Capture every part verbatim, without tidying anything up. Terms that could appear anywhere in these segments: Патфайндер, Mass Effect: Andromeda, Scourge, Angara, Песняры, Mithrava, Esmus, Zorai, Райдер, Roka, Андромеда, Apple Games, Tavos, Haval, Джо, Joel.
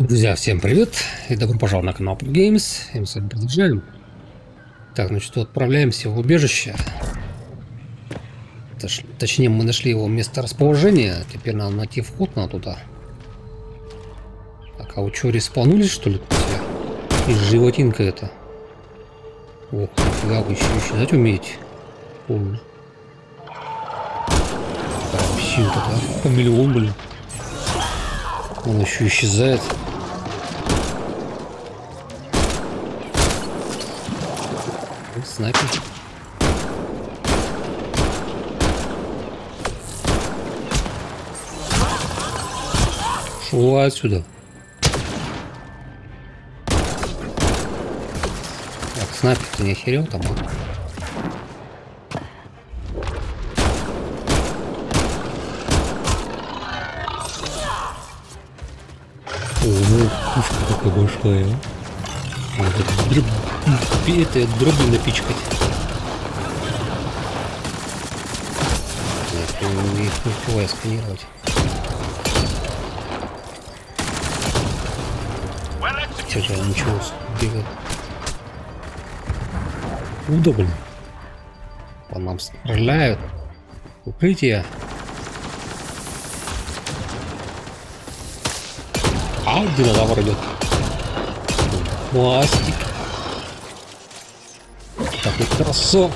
Друзья, всем привет и добро пожаловать на канал Apple Games. И мы с вами продолжаем. Так, значит, отправляемся в убежище. Точ точнее, мы нашли его место расположения. Теперь надо найти вход на туда. Так, а вы что, респанулись, что ли? И животинка это. Ох, нифига, вы еще исчезать умеете. Помню. Вообще, это, да? По миллион, блин. Он еще исчезает. Снайпер. Шла отсюда. Так, снайпер, ты не охерел там? Такая большая. Вот это дроб... это дробно напичкать. Я их не успеваю сканировать. Хотя ничего бегает. Удобно. По нам стреляют. Укрытие. А, динозавр идет. Пластик. Такой красок.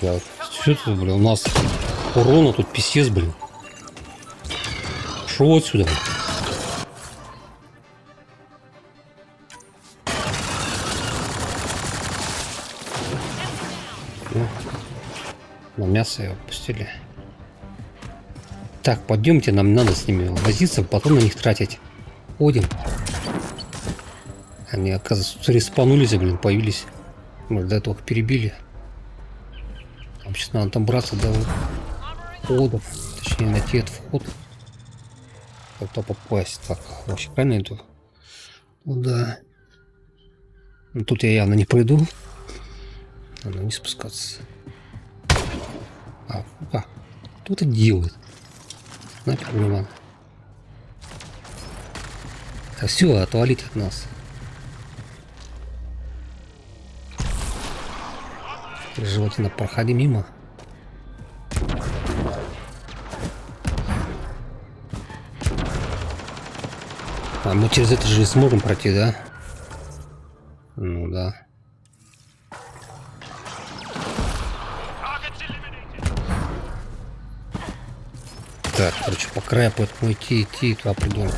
Я, что это, блин, у нас урона тут писец, блин. Шо отсюда, блин. Ну, на мясо его пустили. Так, пойдемте, нам надо с ними возиться, потом на них тратить. Ходим. Они, оказывается, респанулись, блин, появились. Мы до этого их перебили. Там сейчас надо там браться до входов. Точнее, найти этот вход. Как-то попасть. Так, вообще правильно иду? Ну да. Но тут я явно не пойду. Надо не спускаться. А, а кто это делает? Напер, внимание. Так, все, отвалить от нас. Желательно, проходи мимо. А мы через это же сможем пройти, да? Ну да. Так, короче, по краю поэтому идти, идти, и туда придумал.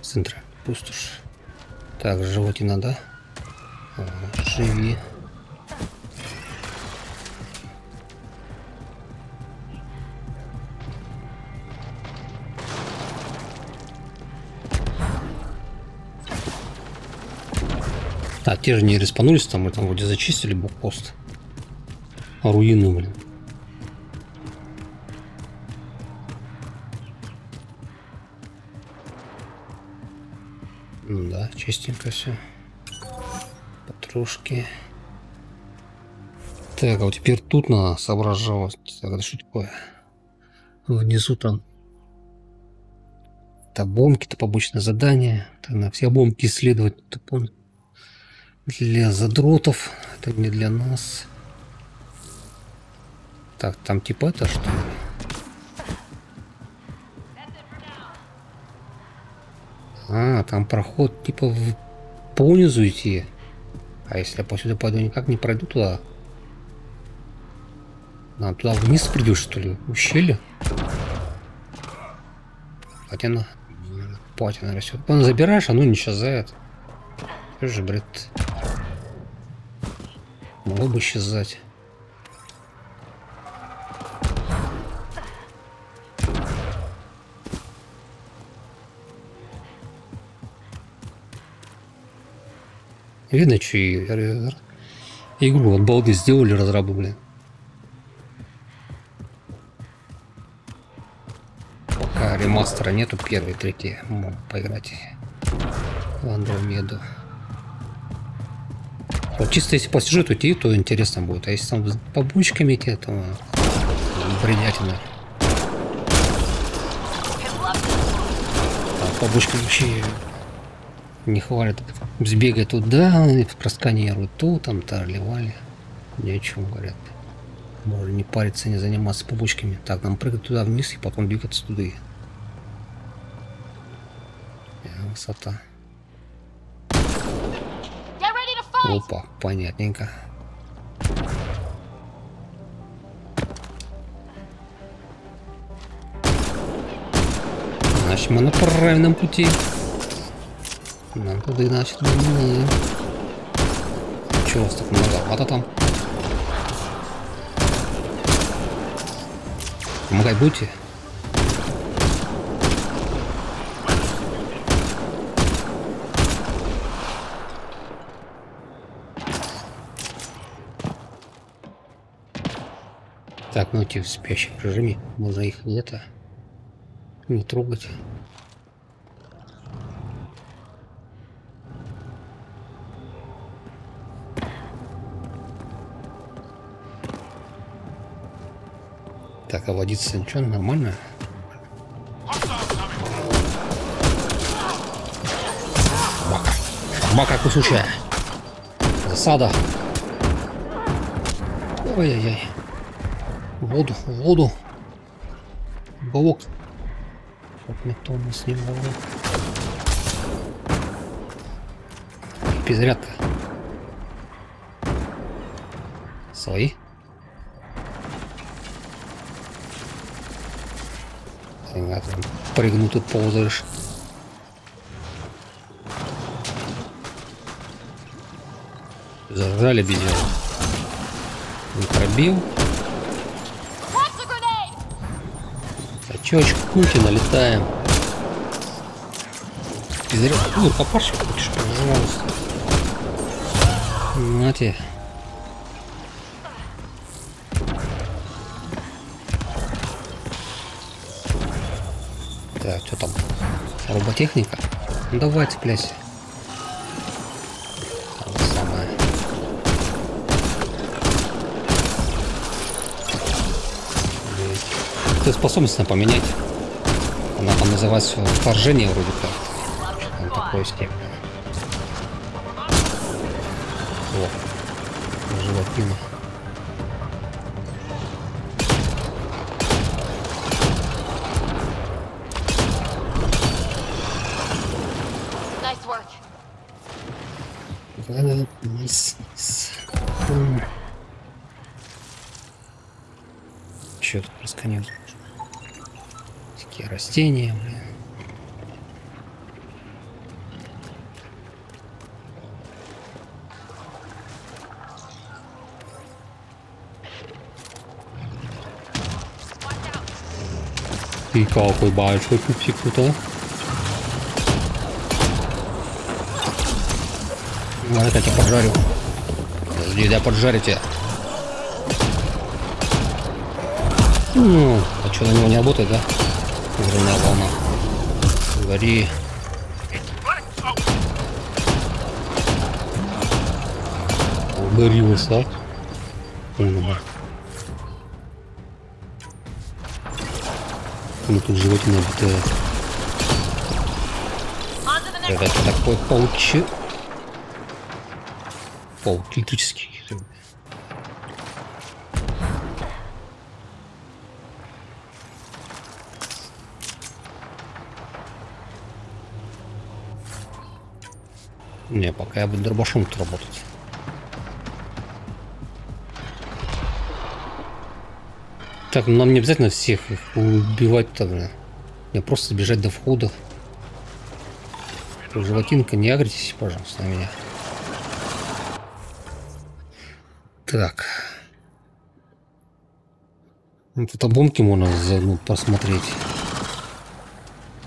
Центра, пустошь. Так, животина, да? Живи. А те же не респанулись, там мы там вроде зачистили блокпост. А руины, блин. Ну да, чистенько все. Потрошки. Так, а вот теперь тут надо соображать. Так, это что такое? Внизу там. Это бомки-то побочное задание. Это на все бомки исследовать, ты помнишь? Для задротов, это не для нас. Так, там типа это что ли? А, там проход типа в... понизу идти. А если я посюда пойду, никак не пройду туда. Нам туда вниз придешь, что ли? Ущелье? Хотя на... Платья, наверное, все. Он забираешь, оно не исчезает. Что же, бред? Могло бы исчезать. Видно, что игру от балды сделали разрабы, блин. ремастера нету, первый, третий могу поиграть в Андромеду. Вот чисто если по сюжету идти, то интересно будет, а если там по бучкам идти, то бредятина. А по бучкам вообще не хвалят. Сбегай туда, просканируй ту, там тарливали. Ни о чем говорят. Можно не париться, не заниматься побочками. Так, нам прыгать туда вниз и потом двигаться туда. Высота. Опа, понятненько. Значит, мы на правильном пути. Нам туда, значит, не... Чего вас так многовато там? Помогай будьте. Так, ну типа спящих прижими. Можно их где-то не трогать. Так, а водиться ничего, нормально? Собака. Собака кусучая. Засада. Ой-ой-ой. Воду, воду. Уголок. Чтоб никто не снимал. Перезарядка. Свои. Прыгнут и ползаешь. Зажали без него. Не пробил. А чё, очкуйте, налетаем. Пизарёк. Ну, папашек хочешь, пожалуйста. На тебе. Что там? Роботехника? Ну, давай, цепляйся. Там самое. Ты способность нам поменять. Она там называется вторжение вроде как. Что там такое с ним? О, желательно. Еще тут просканил такие растения, блин. И какой большой пупсик тут, а? Вот это я тебя поджарю. Подожди, я поджарю тебя. Ну, а что, на него не работает, да? Взрывная волна. Гори. Гори высад. Ну, тут животное обитает. Это что такое паучи? Паук электрический. Не, пока я буду дробашом тут работать. Так, ну нам не обязательно всех их убивать-то, блин. Я просто бежать до входа. Животинка, не агритесь, пожалуйста, на меня. Так. Вот это бомки можно загнуть, посмотреть.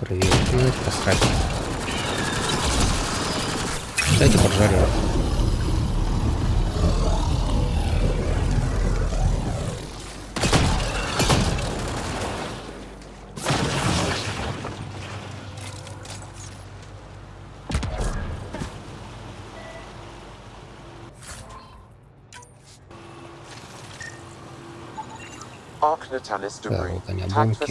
Проверить. Ну, посрать. Дайте поджарю. Да, вот они, обломки.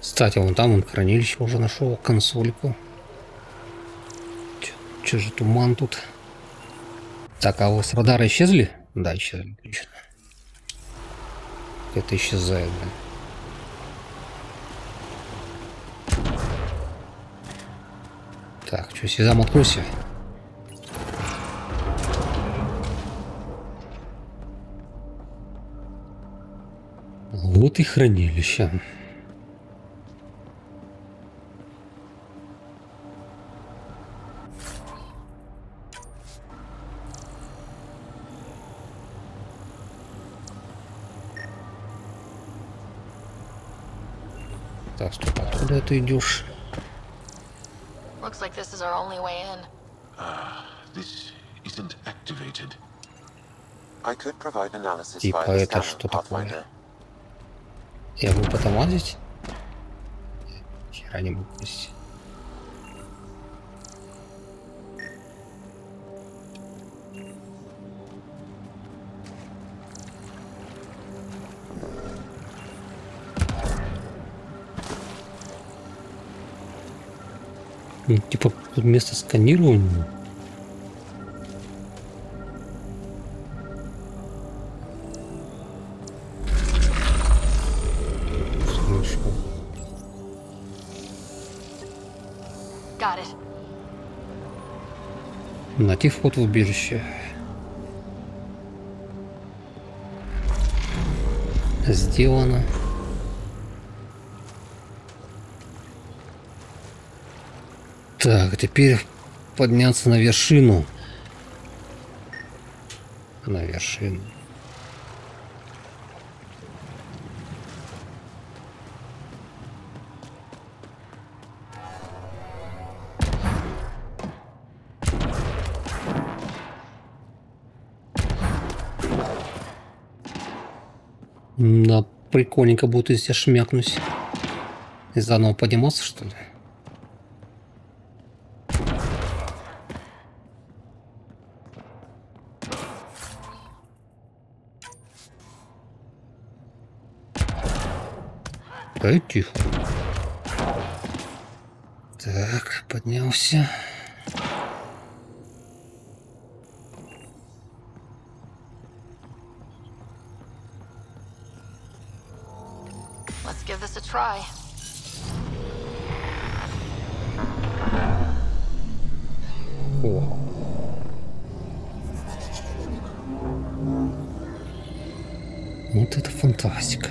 Кстати, вон там он хранилище уже нашел, консольку. Че же туман тут? Так, а у вас радары исчезли? Да, исчезли. Это исчезает, да. Так, что, сезам, откройся. Вот и хранилище. Так, стоп, откуда ты идешь? Like this is our only way in. Ah, this isn't activated. I could provide analysis by the Pathfinder. Я могу потом лазить? Хера не могу здесь. Типа вместо сканирования. Найти вход в убежище. Сделано. Так, теперь подняться на вершину. На вершину. Да, прикольненько будет, если я шмякнусь. И заново подниматься, что ли? Тихо. Так, поднялся. Let's give this a try. О. Вот это фантастика.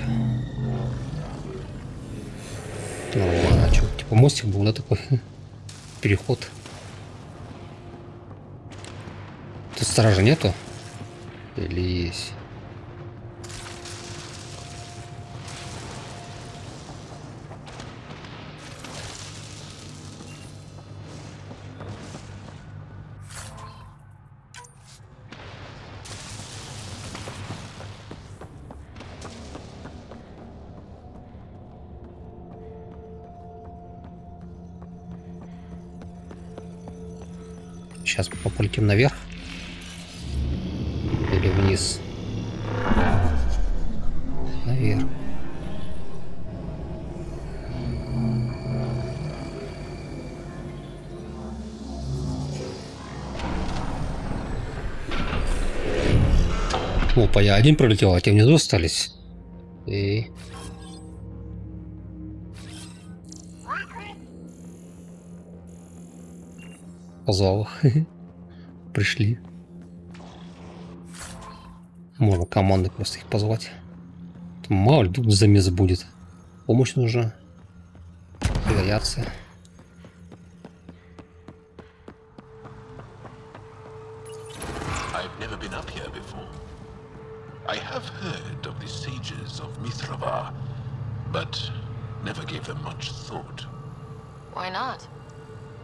Нормально, что, типа мостик был, да, такой переход. Тут стражи нету? Или есть? Сейчас полетим наверх или вниз? Наверх. Опа, я один пролетел, а те внизу остались. И... Позвал их. Пришли. Можно команды просто их позвать. Там мало ли тут замес будет. Помощь нужна. Изоляция.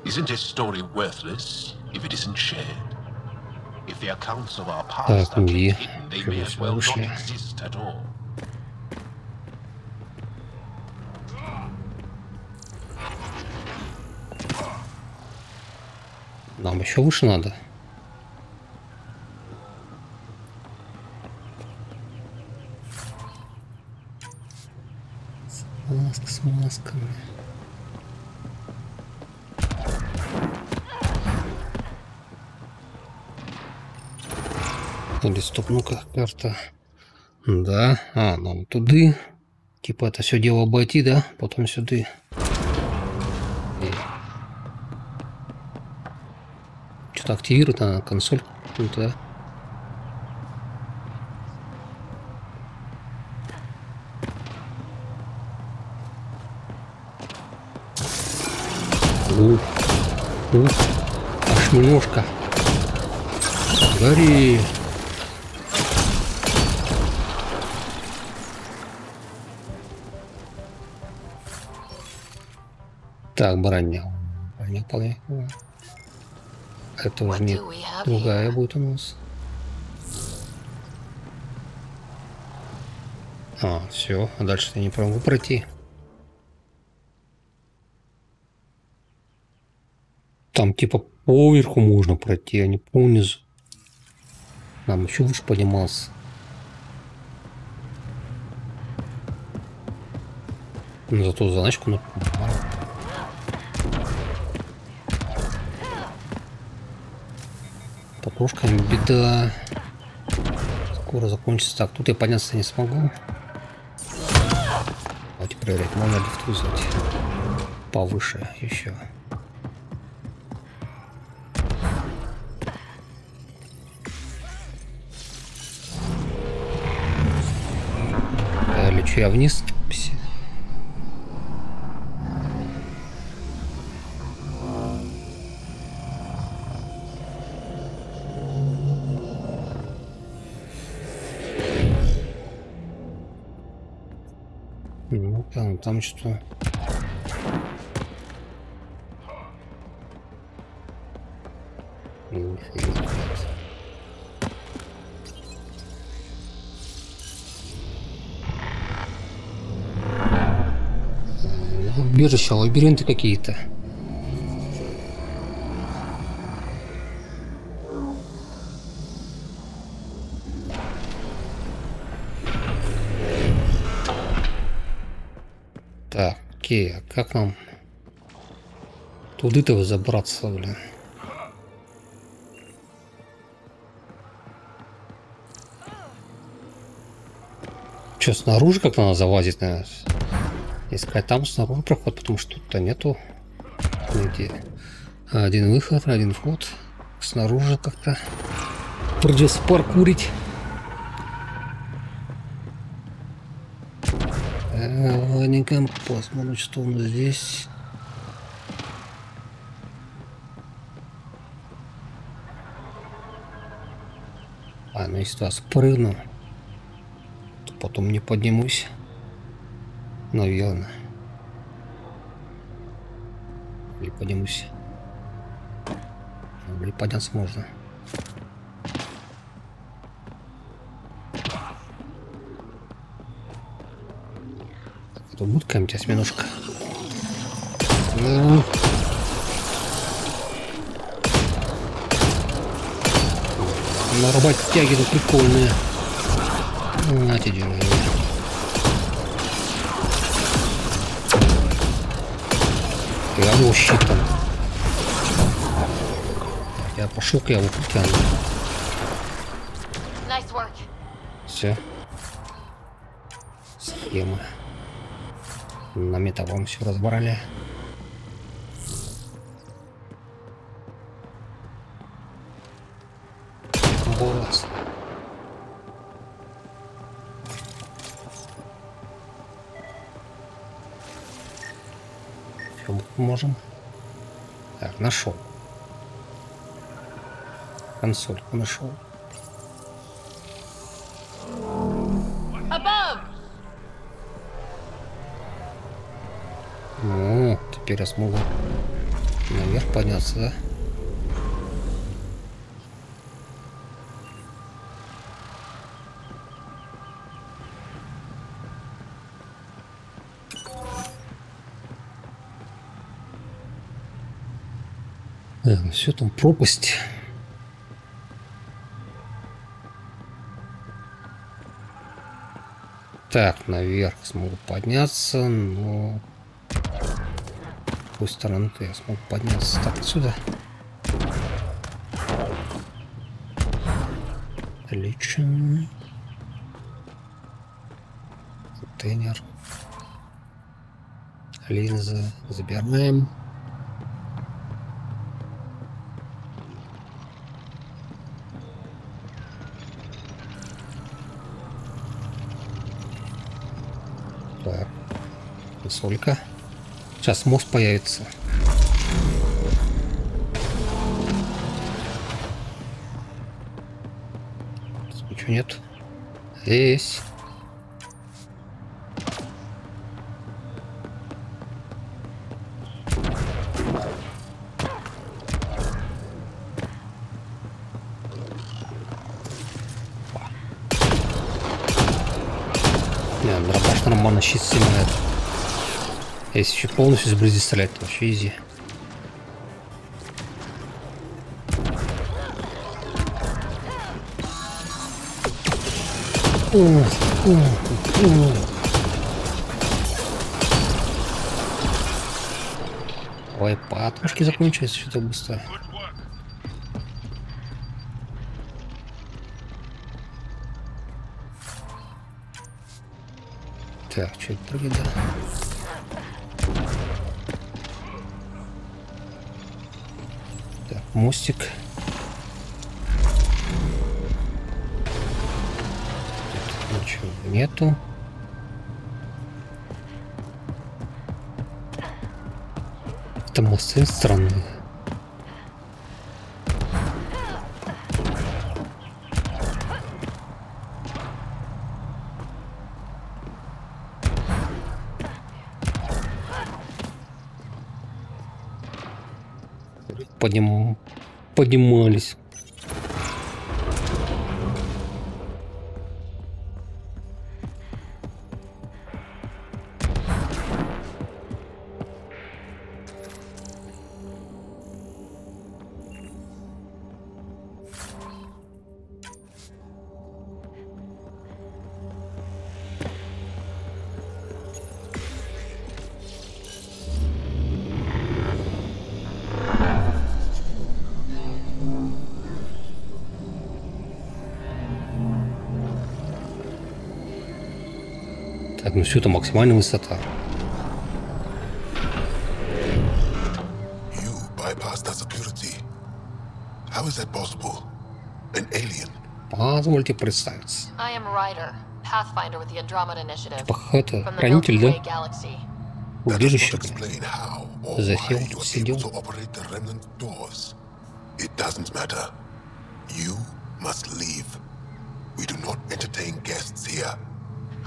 Isn't this story worthless if it isn't shared? If the accounts of our past are hidden, they may as well not exist at all. Нам еще выше надо. масками. Или стоп, ну-ка, карта. Да, а, нам туды. Типа это все дело обойти, да? Потом сюда. Что-то активирует, а, консоль. Да. Ух, ух, аж немножко. Гори. Так, баранья. Баранья вполне. Это уже нет. Другая будет у нас. А, все. А дальше я не могу пройти. Там типа поверху можно пройти, а не по низу. Нам еще лучше поднимался. Но зато заначку на. Кружками беда. Скоро закончится. Так, тут я подняться не смогу. Давайте проверять, можно лифт вызвать. Повыше еще. Да, лечу я вниз. Там, там что? Убежища, лабиринты какие-то. Окей, а как нам туды-то забраться, блин? Че, снаружи как-то надо залазить, наверное? Искать там снаружи проход, потому что тут-то нету нигде. Один выход, один вход. Снаружи как-то придется паркурить. Ладненько, посмотрим, что он здесь. А, ну если я спрыгну, то потом не поднимусь. Наверное. Или поднимусь. Или подняться можно. Будет какая-нибудь осьминожка. Ну. Нарубать тяги тут прикольные. На тебе. Я его щитом. Я пошел к его путяну. Все. Схема. На металлом все разбрали. Вот. Все можем. Так, нашел. Консольку нашел. Теперь я смогу наверх подняться, да? Да, ну все, там пропасть. Так, наверх смогу подняться, но какую сторону-то я смог подняться? Так, отсюда. Отлично. Контейнер. Линзы забираем. Так. Сколько? Сейчас мост появится. Ничего нет. Здесь. Нормально щит снимает. Если еще полностью сблизи стрелять, то вообще изи. Ух, ух, ух. Ой, патушки закончились что-то быстро. Так, что это прыгает? Так, мостик. Тут ничего нету. Это мосты странные. Подним... поднимались. Так, ну все, это максимальная высота. Позвольте представиться. Я Райдер, Патфайндер с Андромеда инициативой. Похоже, хранитель, да? Убежище. Захил, сидел.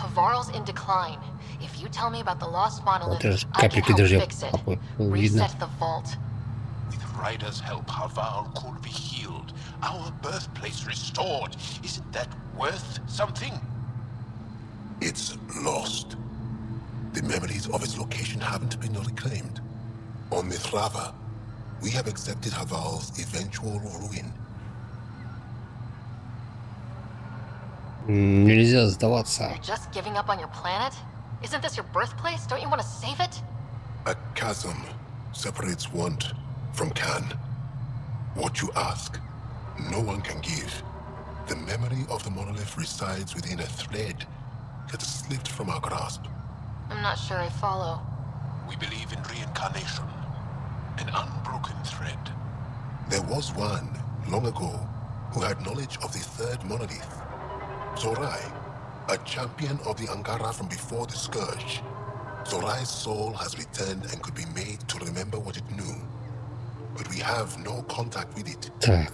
Haval's in decline. If you tell me about the lost monolith, I can help fix it. Reset the vault. With Ryder's help, Haval could be healed. Our birthplace restored. Isn't that worth something? It's lost. The memories of its location haven't been reclaimed. On Mithrava, we have accepted Haval's eventual ruin. Нельзя сдаваться. Zorai, a champion of the Angara from before the Scourge. Zorai's soul has returned and could be made to remember what it knew. But we have no contact with it. Так.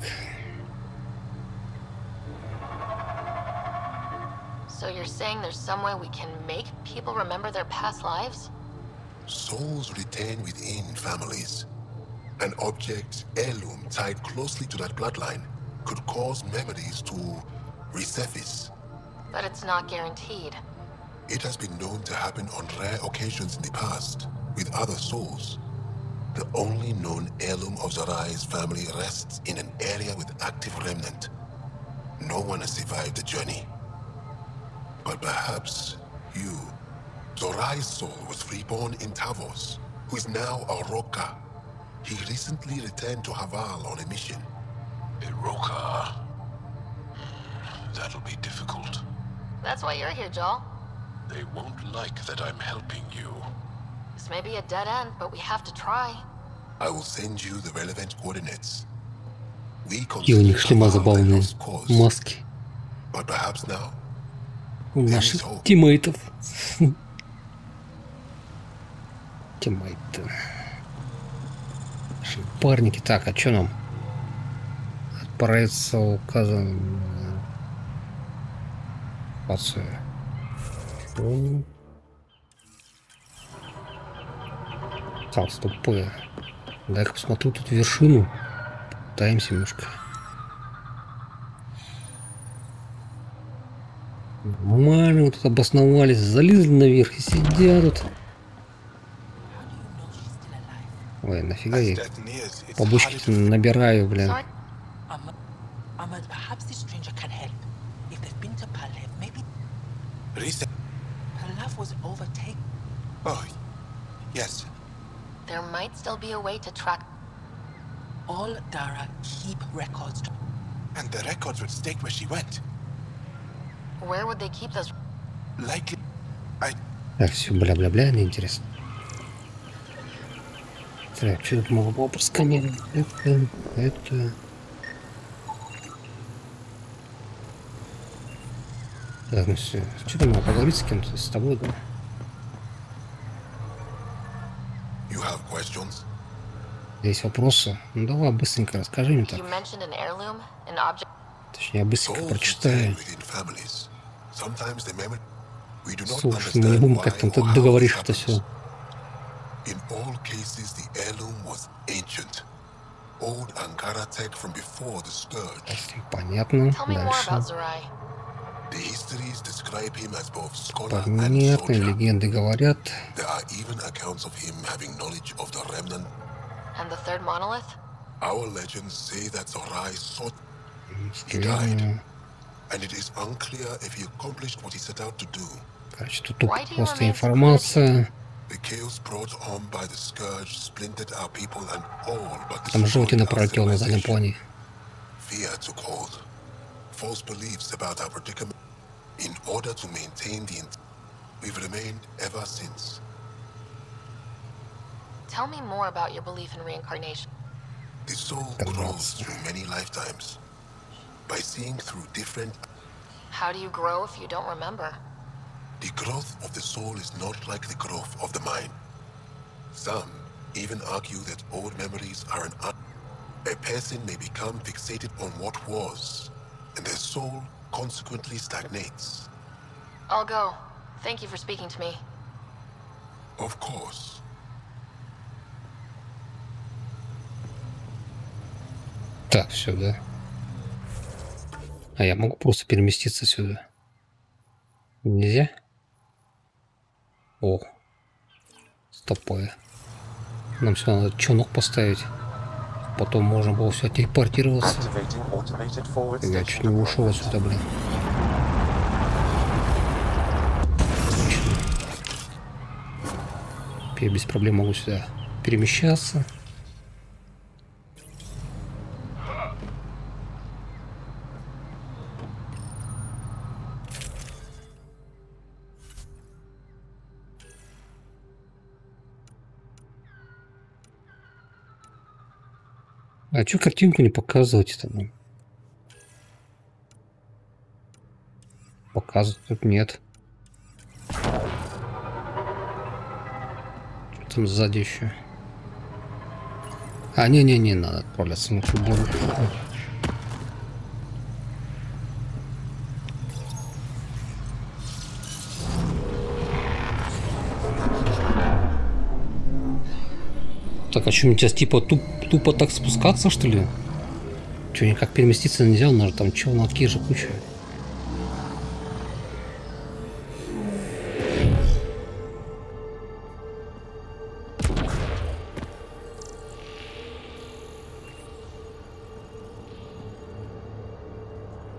So you're saying there's some way we can make people remember their past lives? Souls retain within families. An object, heirloom, tied closely to that bloodline could cause memories to resurface. But it's not guaranteed. It has been known to happen on rare occasions in the past, with other souls. The only known heirloom of Zorai's family rests in an area with active remnant. No one has survived the journey. But perhaps you, Zorai's soul, was reborn in Tavos, who is now a Roka. He recently returned to Haval on a mission. A Roka? That'll be difficult. That's why you're here, Joel. They won't like that I'm helping you. This may be a dead end, but we have to try. I will send you the relevant coordinates. We consider Haval маски. But perhaps now. У наших тиммейтов. Тиммейты. Наши парники. Так, а что нам? Отправиться указан. Пацаны. Понял. Так, стопы. Дай-ка посмотрю тут вершину. Пытаемся немножко. Нормально, вот тут обосновались, залезли наверх и сидят тут. Ой, нафига я побочки набираю, блин. Where would they keep those? Likely. I. Так, все, бля-бля-бля, неинтересно. Так, что тут мало попусками? Это, это. Так, ну все. Что там, поговорить с кем-то, с тобой, да? You have questions? Есть вопросы? Ну давай быстренько расскажи мне так. Точнее, я быстренько прочитаю. Слушай, мы не будем как-то договоришь это все. Понятно. Дальше. Понятно, легенды говорят. Короче, тут тупо просто информация. Там желтина пролетел на заднем плане. Тогда... By seeing through different. How do you grow if you don't remember? The growth of the soul is not like the growth of the mind. Some even argue that old memories are an. A person may become fixated on what was, and their soul consequently stagnates. I'll go. Thank you for speaking to me. Of course. Так, все, да. А я могу просто переместиться сюда? Нельзя? О, стопы. Нам все надо чунок поставить. Потом можно было все телепортироваться. Я чуть не ушел отсюда, блин. Я без проблем могу сюда перемещаться. А чё картинку не показывать-то? Показывать тут нет. Что там сзади еще? А, не-не-не, надо отправляться на футбол. Так, а что, мне сейчас типа туп, тупо так спускаться, что ли? Что, никак переместиться нельзя? Надо там челноки же куча.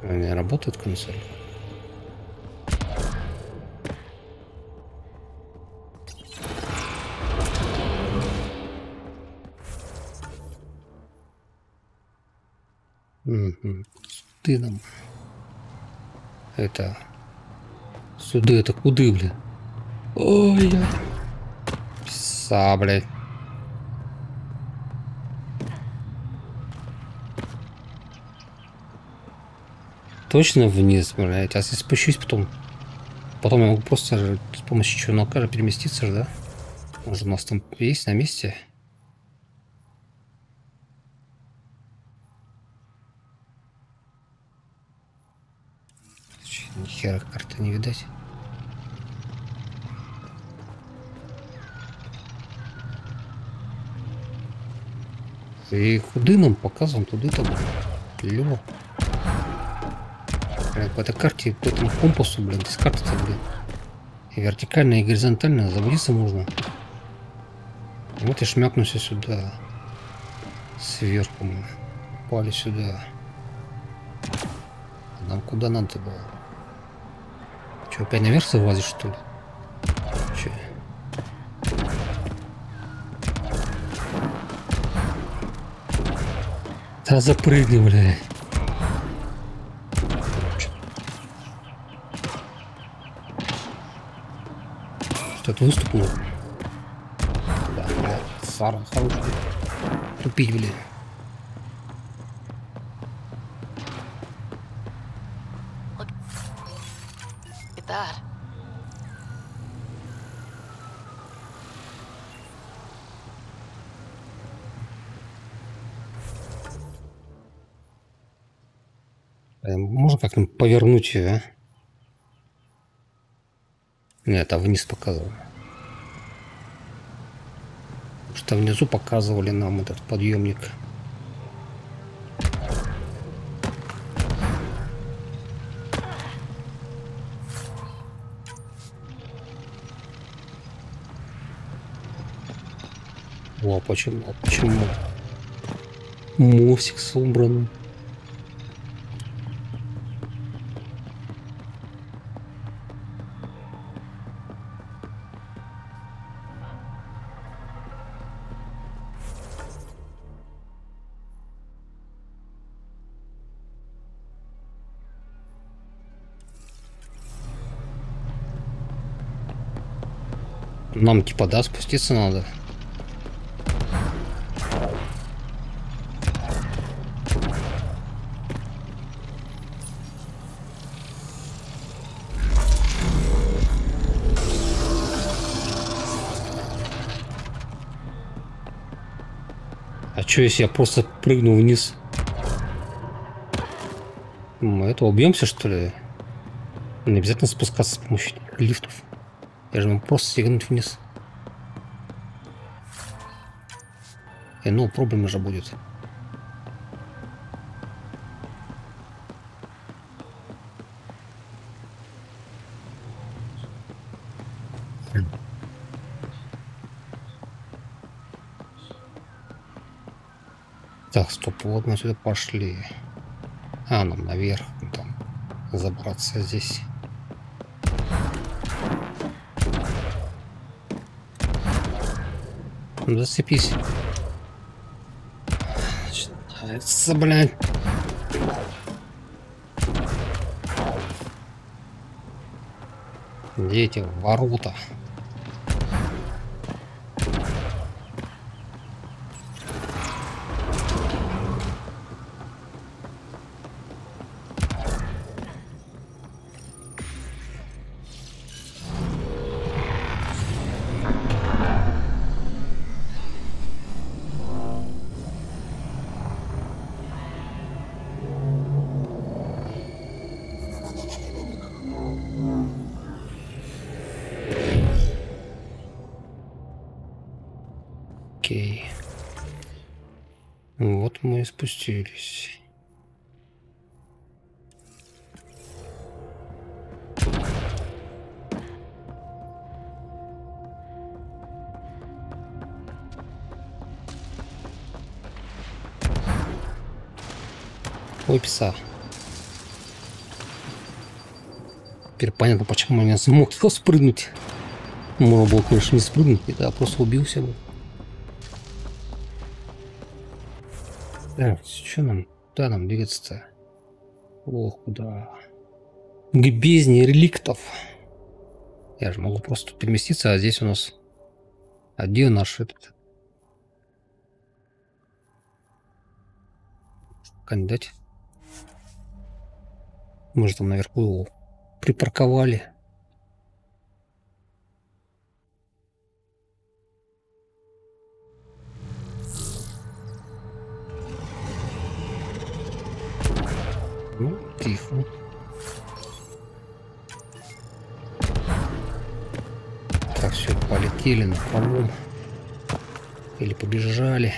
У меня работает консоль. Угу. Ты нам... Это... Сюда, это куды, блин? Ой, я... Пса, блядь. Точно вниз, блядь? А если спущусь потом... Потом я могу просто с помощью челнока переместиться же, да? Может, у нас там есть на месте? Ни хера карты не видать. И куды нам показываем, туды-то лево. Блин, по этой карте, по этому компасу, блин, из карты-то, блин. И вертикально, и горизонтально заводиться можно. И вот я шмякнулся сюда. Сверху мы упали сюда. Нам куда надо было? Че, опять наверх залазишь, что ли? Че? Да запрыгни, бля. Что-то выступило. Да, бля, саран, хороший. Тупить, бля. Можно как-нибудь повернуть ее? Нет, а вниз показывали. Потому что внизу показывали нам этот подъемник. О, почему? Почему? Мостик собран. Нам типа да, спуститься надо. А что если я просто прыгну вниз? Мы это убьемся, что ли? Не обязательно спускаться с помощью лифтов. Я же могу просто стегнуть вниз. И ну, проблема же будет. Так, стоп, вот мы сюда пошли. А, нам наверх, там, забраться здесь. Зацепись. Начинается, блядь. Дети, ворота. Вот мы и спустились. Ой, пса. Теперь понятно, почему я не смог его спрыгнуть. Можно было, конечно, не спрыгнуть, да, просто убился бы. Так, что нам? Куда нам двигаться-то? Ох, куда? К бездне реликтов. Я же могу просто переместиться, а здесь у нас... А где наш этот... Кандидат? Может, там наверху его припарковали? Ну, тихо. Так, все, полетели на полу. Или побежали.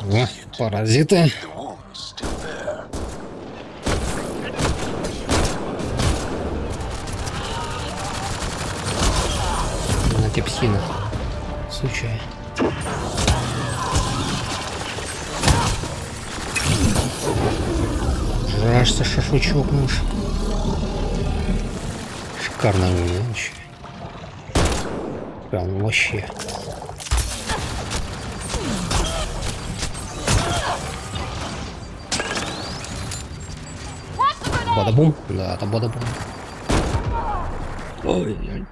О, паразиты. На те псина. Случай. Жрашься, шашлычок муж. Шикарно вообще. Прям вообще. Бадабум? Да, это бадабум. Ой-ой-ой.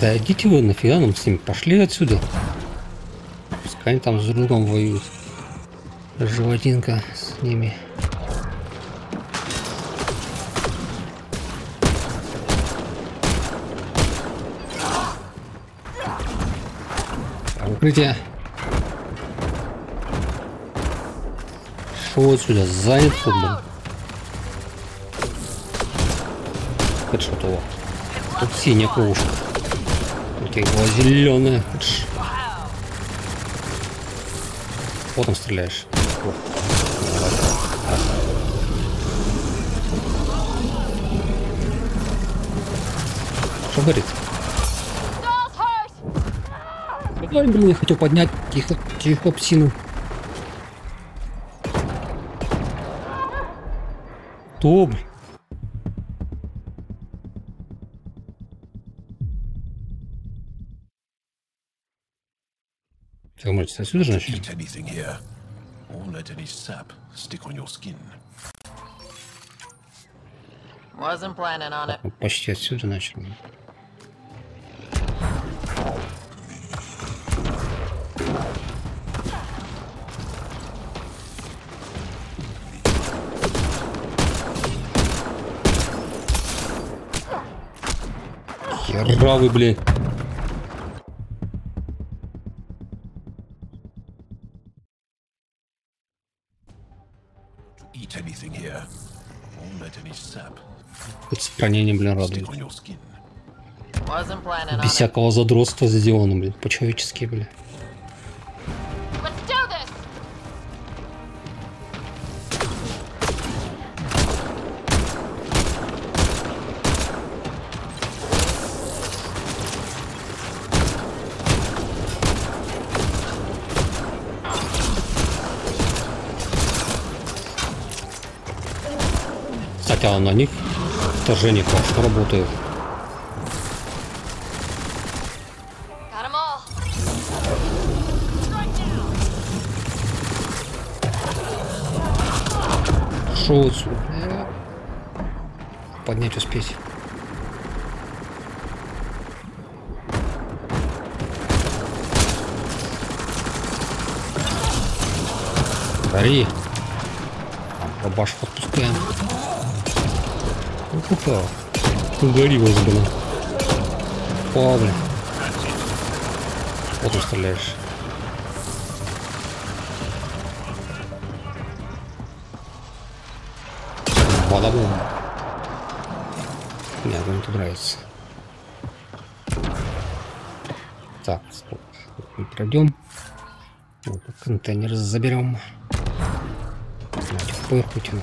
Да идите вы нафига нам с ними, пошли отсюда. Пускай они там с другом воюют. Животинка с ними. Укрытие. Шо отсюда, занят футбол. Это что-то вот. Тут синяя кружка. Его зеленая. Вот он стреляешь. Что горит? Ой, блин, я хотел поднять. Тихо, тихо, псину. Кто, блин? Отсюда же начнем. Так, мы почти отсюда начали. Херавый, блин. Ранение, блин, радует. Без всякого задротства сделано, блин, по-человечески, блин. Хотя на них вторжение хорошо работает. Шел отсюда. Поднять успеть. Гори. По башку отпускаем. Опа, угори возбудно. О, блин. Вот устреляешь. Балабум. Нет, мне это нравится. Так, стоп. Пройдем. Вот, контейнер заберем. Значит, Путин.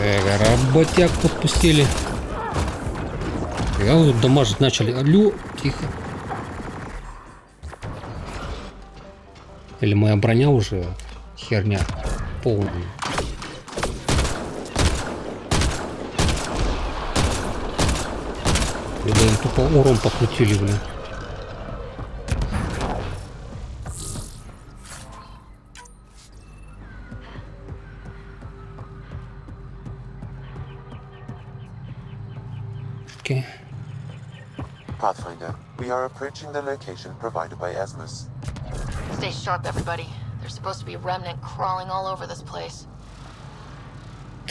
Эго, работяг подпустили. Я вот дамажить начали. Алло, тихо. Или моя броня уже херня полная. И, да, им тупо урон покрутили, блин. Окей. Pathfinder, we are approaching the location provided by Esmus. Stay sharp, everybody. There's supposed to be a remnant crawling all over this place.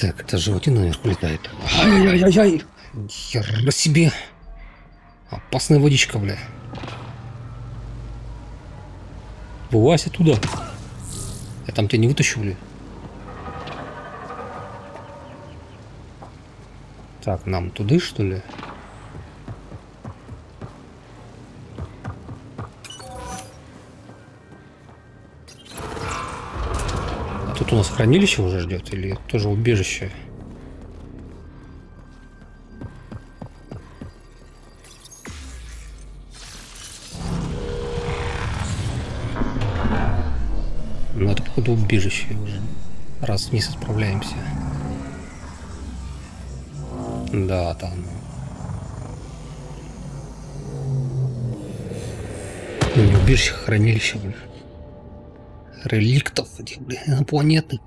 Так, это животина наверху летает. Ай-яй-яй-яй! Хер себе! Опасная водичка, бля. Вылазь оттуда. Я там тебя не вытащу, бля. Так, нам туды, что ли? А тут у нас хранилище уже ждет или тоже убежище? Убежище уже, раз вниз отправляемся. Да, там. Ну, не убежище, а хранилище, блин. Реликтов этих, блин, инопланетных.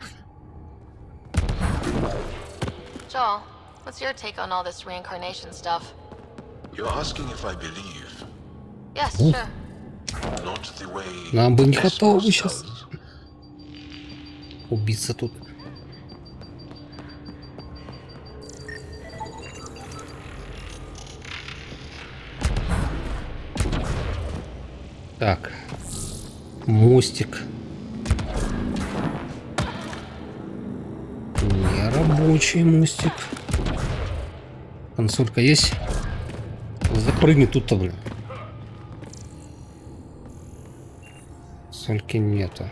Джо, what's your take on all this reincarnation stuff? You're asking if I believe. Yes, sure. Not the way... Нам бы не хватало бы сейчас. Убийца тут. Так. Мостик. Нерабочий мостик. Консолька есть? Запрыгни тут-то, блин. Консольки нету.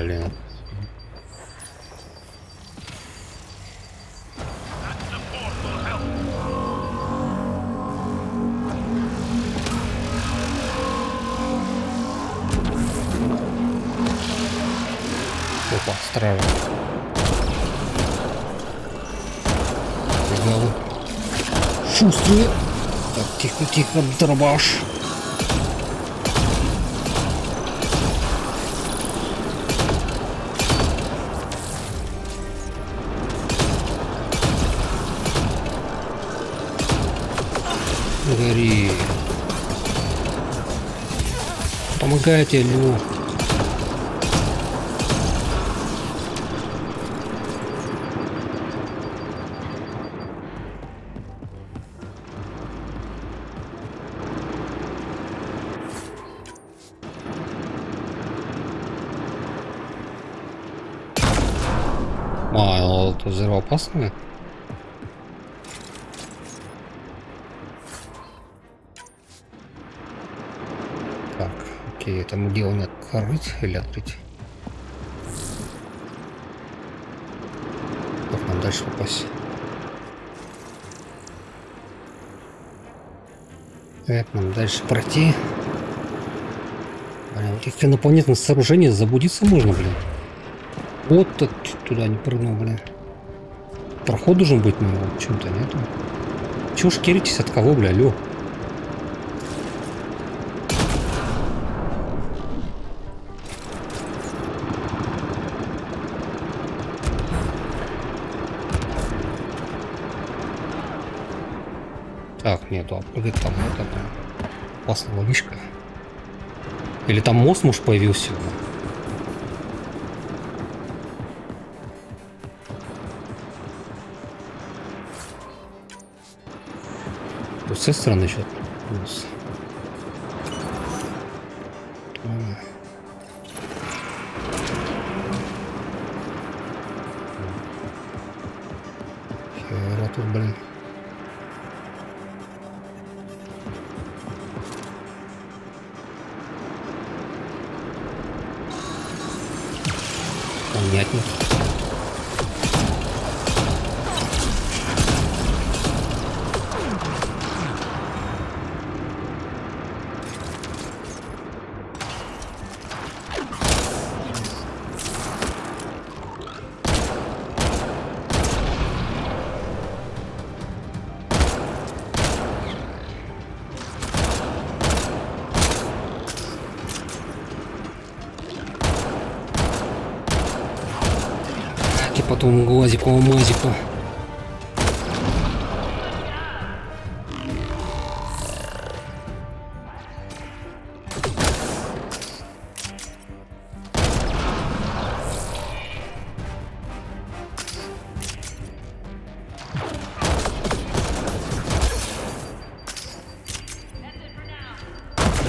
Блин. Опа, стража. Шустрый. Так, тихо, тихо, дробаш. Гори. Помогайте, Лю. А, это взрывоопасное? Окей, там дело надо корыть или открыть. Как нам дальше попасть? Как нам дальше пройти? Блин, вот этих инопланетных сооружений заблудиться можно, блин. Вот так туда не прыгнул, блин. Проход должен быть, но чем-то нету. Чего шкеритесь от кого, бля, алё? Так, нету, а прыгать там вот это. Опасная водичка. Или там мост, может, появился? То есть со стороны сейчас плюс. Тут, блин. Понятно. Потом глазику, алмазику.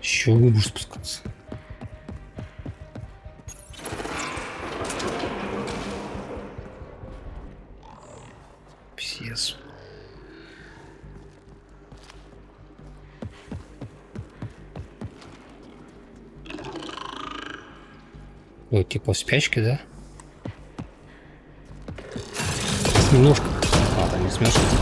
Еще глубже спускаться. Пиздец. Вот типа спячки, да? Немножко. А, да, не смешивается.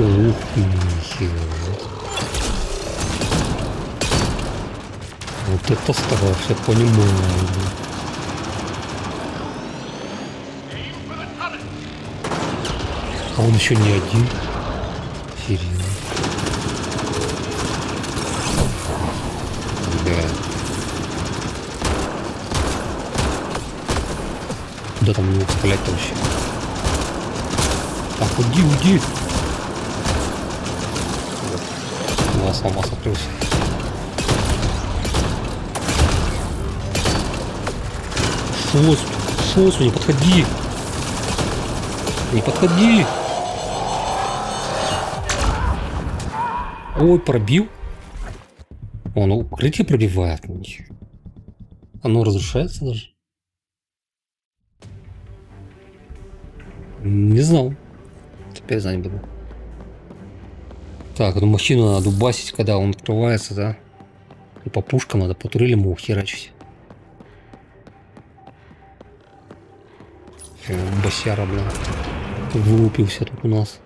Ух, ничего. Вот это старался, понимаю. А он еще не один. Серьезно. Да. Да там не стрелять вообще. Так, уйди, уйди. Сломался плюс. Шос, шос, не подходи. Не подходи. Ой, пробил. Он укрытие пробивает. Оно разрушается даже. Не знал. Теперь знать буду. Так, ну махину надо дубасить, когда он открывается, да? И по пушкам надо, по турелям его херачить. Босяра, блин. Вылупился тут у нас.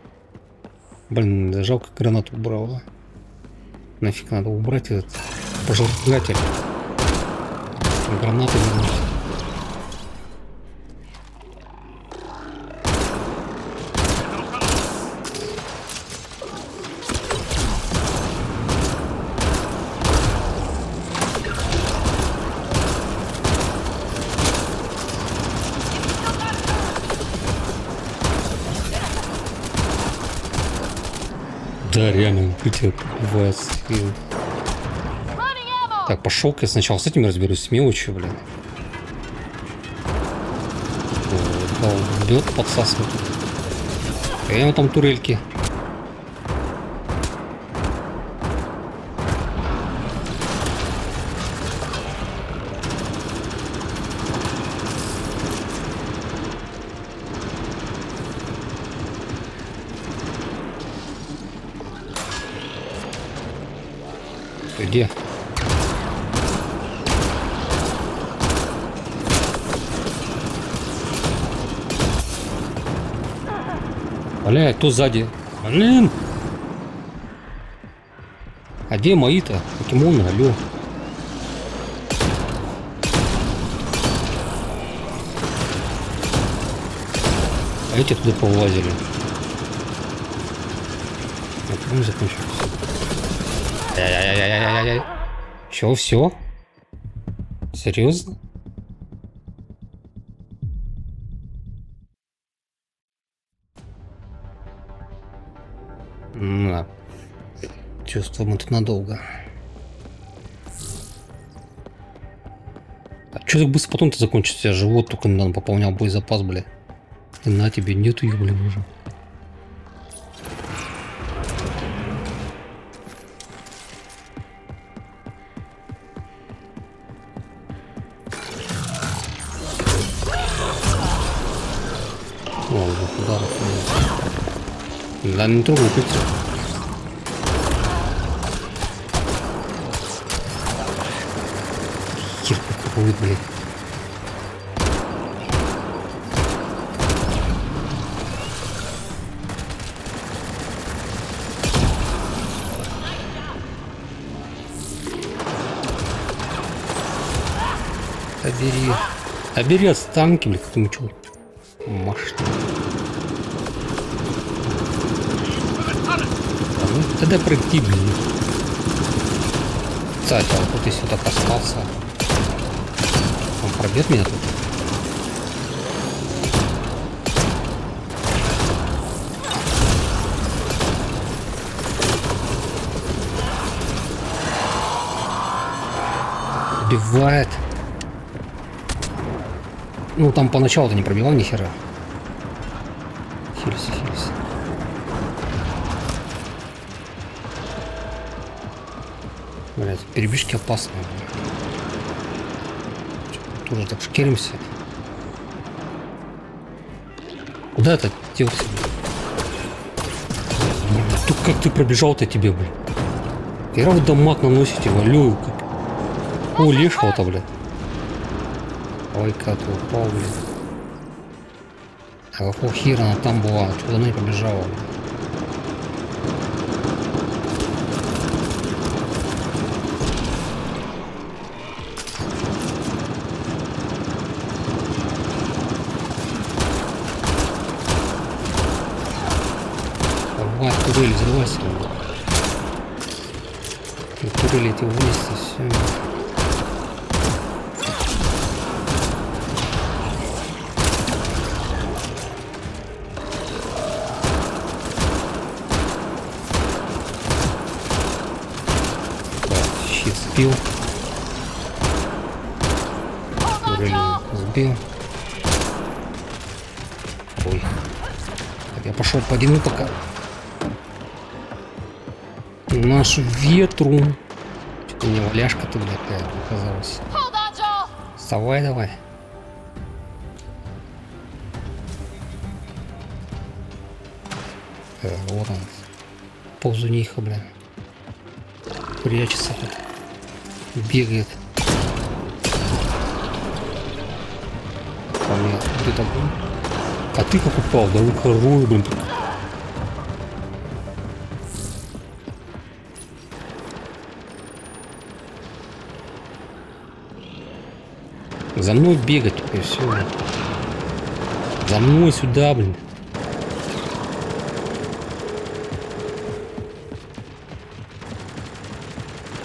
Блин, жалко, гранату убрал, да? Нафиг надо убрать этот пожиратель. Гранаты не нужны. Да, реально, укрытие бывает. Так, пошел-ка я сначала с этими разберусь, с мелочью, блин. Бьет, подсасывает. А я там турельки. Где? Бля, кто сзади? Блин! А где мои-то? Покемоны, алё. А эти туда повлазили. А потом закончился. Ай-яй-яй-яй-яй-яй. Все, все. Серьезно? На. Чувствуем, это надолго. А что так быстро потом-то закончится? Я живот только недавно пополнял боезапас, бля. И на тебе, нет ее, блин, уже. Да, не трогай, пицца. Хер, как будет, блин. Обери. Обери останки, блин, ты мучил. Маш. Тогда прыгти, блин. Кстати, а вот если вот так остался. Он пробьет меня тут. Убивает. Ну там поначалу-то не пробивал ни хера. Хилься, хилься. Блять, перебежки опасные. Тоже так шкеримся. Куда это делся? Тут как ты пробежал-то тебе, блин. Первый дамаг наносите, валю. О, лешего-то, блядь. Ой, как ты упал, блин. А какого хера она там была? Чего она не побежала, блин? Пурили, взрывайся. Пурили эти вместе, все. Щит сбил. Пурили сбил. Ой. Так, я пошел по дину пока. Нашу ветру. Что-то у него ляжка тут такая оказалась. Вставай давай. Э, вот он. Ползуниха, бля. Прячется тут. Бегает. А мне где-то был. А ты как упал? Да ухорой, блин. За мной бегать и все. За мной сюда, блин.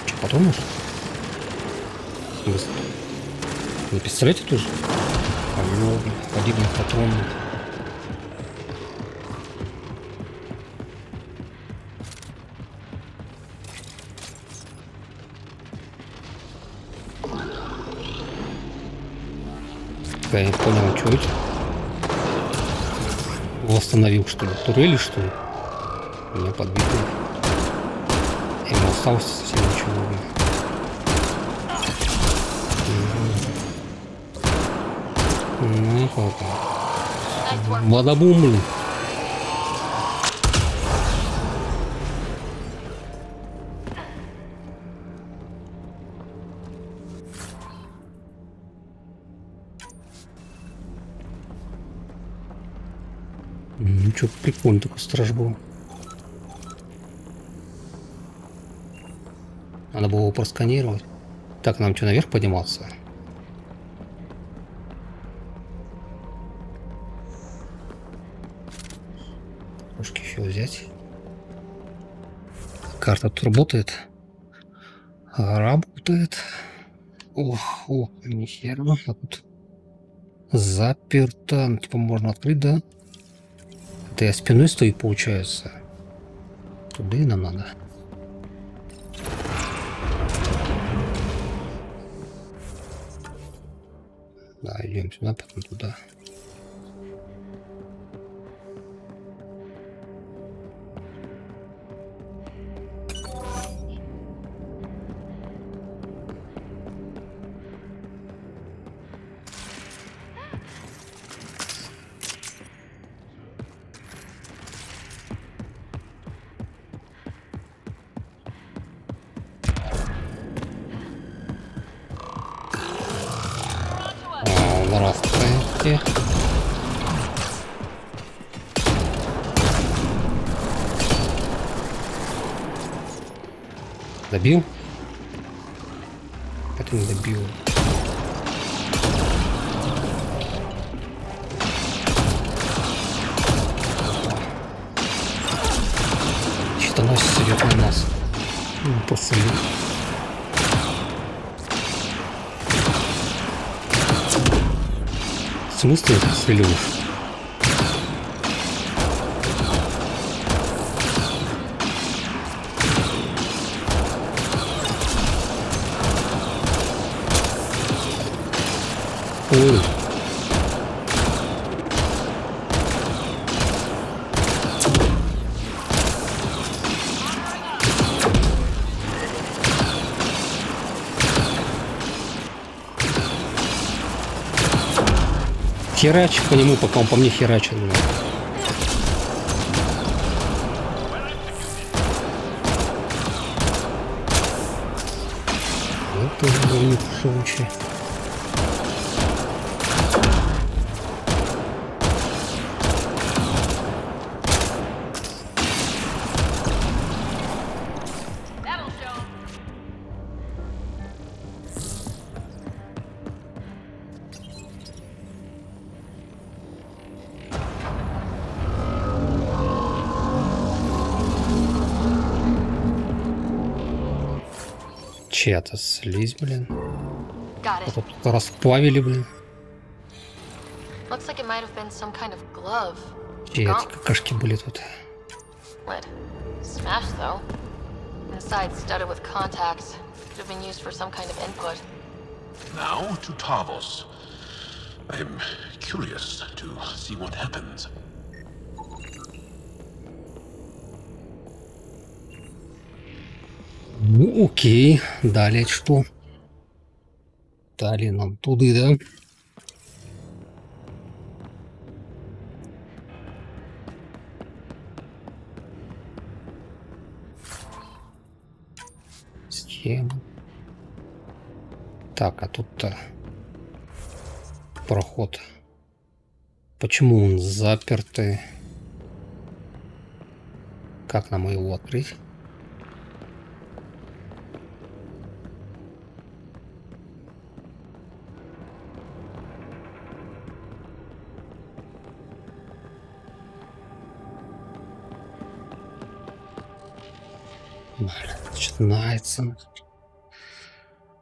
Че, потом уж? Быстро. На пистолете тоже? Погибнет патрон. Я не понял, что это? Восстановил, что ли? Турели, что ли? Меня подбили. Ему осталось совсем ничего. Ну, как-то. Бадабум, блин. Что-то прикольно, такой страж был. Надо было его просканировать. Так, нам что, наверх подниматься? Пушки еще взять. Карта тут работает. Работает. Ух, ух, нихера. Тут заперто. Типа можно открыть, да? Это я спиной стою, получается. Туда и нам надо. Да, идем сюда, потом туда. Здравствуйте. Добил? Это не добил. Что-то носится, идет на нас. Ну, посылил. В смысле это стрелю? Ой. Херач по нему, пока он по мне херачил. Это уже не в случае. Чья-то слизь, блин. А тут расплавили, блин. Чьи-то какашки были тут. Now to Tavos. I'm curious to see what happens. Ну, окей. Далее что? Далее нам туда, да? Схема. Так, а тут-то проход. Почему он запертый? Как нам его открыть? Начинается.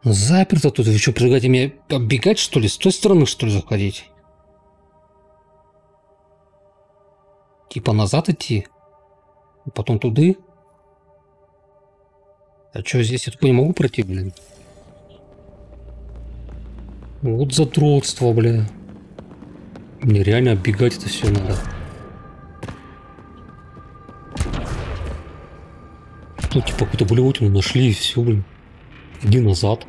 Заперто тут. Вы что, предлагаете мне оббегать, что ли? С той стороны, что ли, заходить? Типа назад идти? Потом туда? А что, здесь я только не могу пройти, блин? Вот задротство, блин. Мне реально оббегать это все надо. Типа какую-то блевотину нашли и все, блин. Иди назад.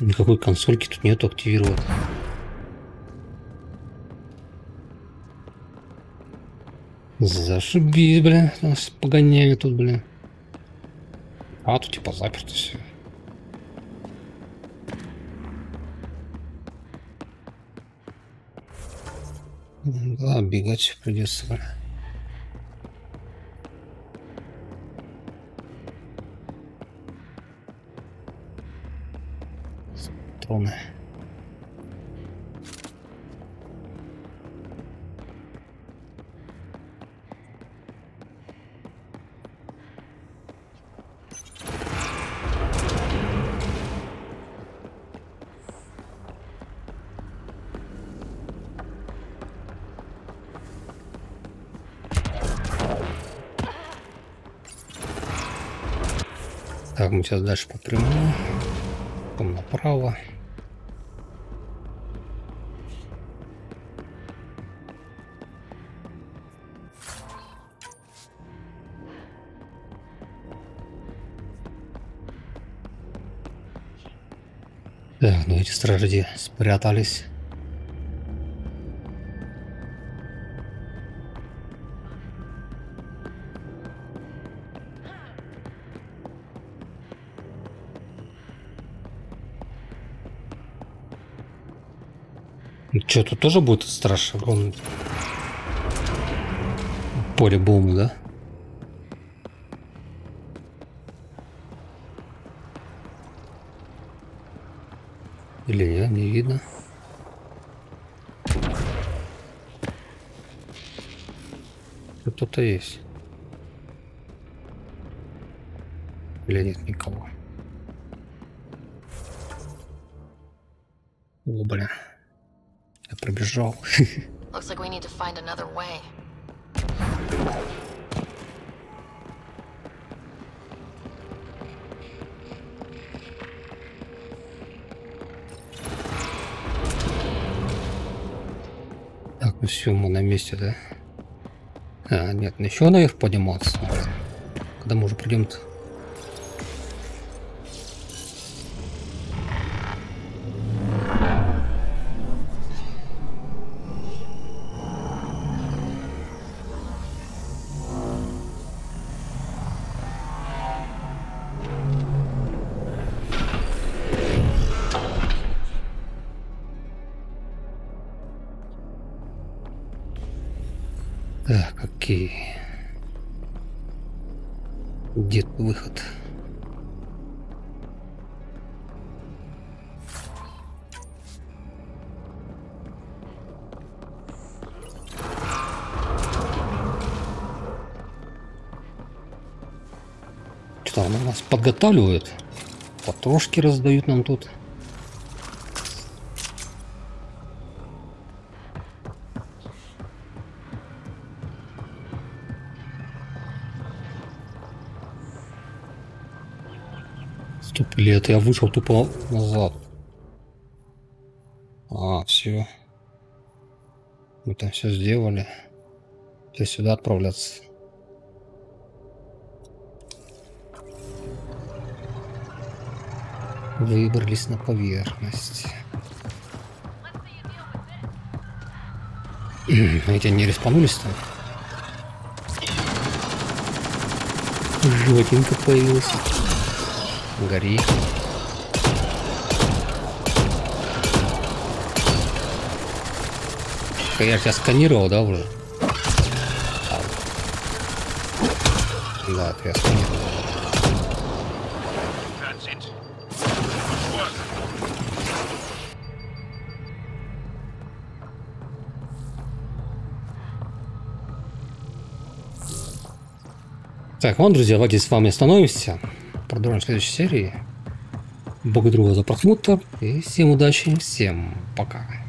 Никакой консольки тут нету активировать. Зашибись, блин. Нас погоняли тут, блин. А тут типа заперто все. Да, бегать придется, блин. Струны. Так, мы сейчас дальше по прямой, потом направо. Так, ну эти стражи спрятались. Что, тут тоже будет страшно? Он... Поле бомбы, да? Или я не видно? Кто-то есть. Или нет никого? О, блин. Я пробежал. Так, ну все, мы на месте, да? А, нет, еще наверх подниматься. Когда мы уже придем-то? Где выход? Что там нас подготавливают? Потрошки раздают нам тут. Или это я вышел тупо назад? А, все. Мы там все сделали. Теперь сюда отправляться. Выбрались на поверхность. Эти не респанулись там? Жопенька появился. Гори. Я тебя сканировал, да, уже? Да, я сканировал. Так, вон, друзья, давайте с вами остановимся. Продолжим в следующей серии. Благодарю вас за просмотр и всем удачи, всем пока.